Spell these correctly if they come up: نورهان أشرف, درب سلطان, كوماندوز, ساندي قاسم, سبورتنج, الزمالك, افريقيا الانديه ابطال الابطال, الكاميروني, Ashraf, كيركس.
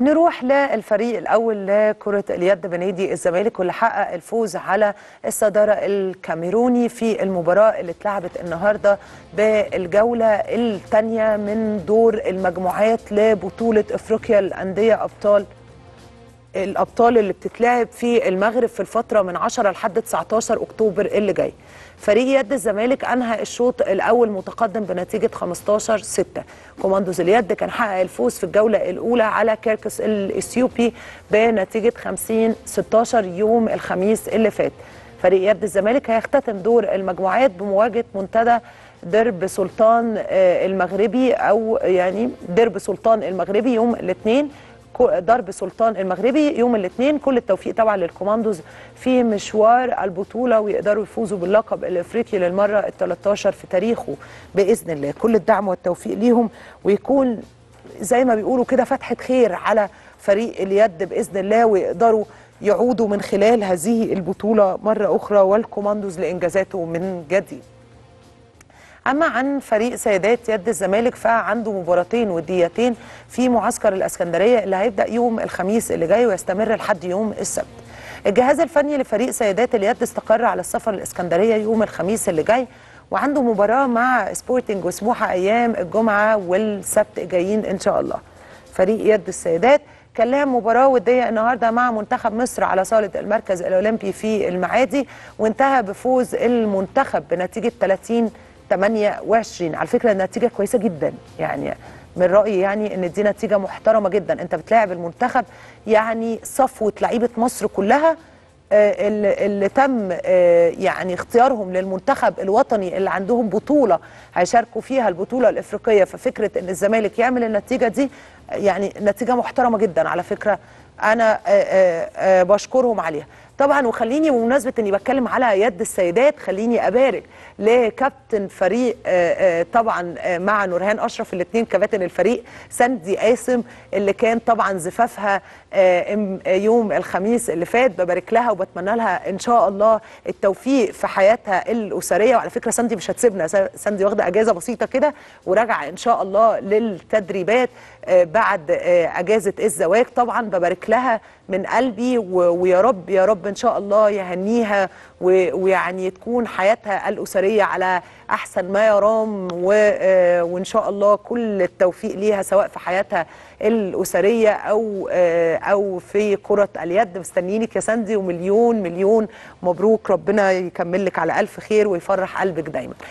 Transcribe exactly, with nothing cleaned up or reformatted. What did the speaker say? نروح للفريق الأول لكرة اليد بنادي الزمالك واللي حقق الفوز على الصدارة الكاميروني في المباراة اللي اتلعبت النهاردة بالجولة الثانية من دور المجموعات لبطولة افريقيا الانديه ابطال الابطال اللي بتتلعب في المغرب في الفترة من عشرة لحد تسعتاشر أكتوبر اللي جاي. فريق يد الزمالك انهى الشوط الاول متقدم بنتيجه خمستاشر ستة. كوماندوز اليد كان حقق الفوز في الجوله الاولى على كيركس الاثيوبي بنتيجه خمسين ستاشر يوم الخميس اللي فات. فريق يد الزمالك هيختتم دور المجموعات بمواجهه منتدى درب سلطان المغربي او يعني درب سلطان المغربي يوم الاثنين، درب سلطان المغربي يوم الاثنين. كل التوفيق طبعا للكوماندوز في مشوار البطوله ويقدروا يفوزوا باللقب الافريقي للمره الثالثة عشرة في تاريخه باذن الله. كل الدعم والتوفيق ليهم ويكون زي ما بيقولوا كده فتحه خير على فريق اليد باذن الله، ويقدروا يعودوا من خلال هذه البطوله مره اخرى والكوماندوز لانجازاته من جديد. أما عن فريق سيدات يد الزمالك فعنده مباراتين وديتين في معسكر الإسكندرية اللي هيبدأ يوم الخميس اللي جاي ويستمر لحد يوم السبت. الجهاز الفني لفريق سيدات اليد استقر على السفر الإسكندرية يوم الخميس اللي جاي وعنده مباراة مع سبورتنج وسموحة أيام الجمعة والسبت جايين إن شاء الله. فريق يد السيدات كان لها مباراه وديه النهارده مع منتخب مصر على صاله المركز الأولمبي في المعادي وانتهى بفوز المنتخب بنتيجة ثلاثين ثمانية وعشرين. على فكره النتيجه كويسه جدا، يعني من رايي يعني ان دي نتيجه محترمه جدا. انت بتلاعب المنتخب يعني صفوه لعيبه مصر كلها اللي تم يعني اختيارهم للمنتخب الوطني اللي عندهم بطوله هيشاركوا فيها البطوله الافريقيه، ففكره ان الزمالك يعمل النتيجه دي يعني نتيجه محترمه جدا على فكره، انا بشكرهم عليها طبعا. وخليني بمناسبه اني بتكلم على يد السيدات خليني ابارك لكابتن فريق طبعا مع نورهان أشرف الاثنين كباتن الفريق ساندي قاسم اللي كان طبعا زفافها يوم الخميس اللي فات. ببارك لها وبتمنى لها ان شاء الله التوفيق في حياتها الاسريه، وعلى فكره ساندي مش هتسيبنا، ساندي واخده اجازه بسيطه كده وراجعه ان شاء الله للتدريبات بعد اجازه الزواج طبعا. ببارك لها من قلبي ويا رب يا رب ان شاء الله يهنيها ويعني تكون حياتها الاسريه على احسن ما يرام، وان شاء الله كل التوفيق ليها سواء في حياتها الاسريه او او في كره اليد. مستنيينك يا ساندي ومليون مليون مبروك، ربنا يكملك على الف خير ويفرح قلبك دايما.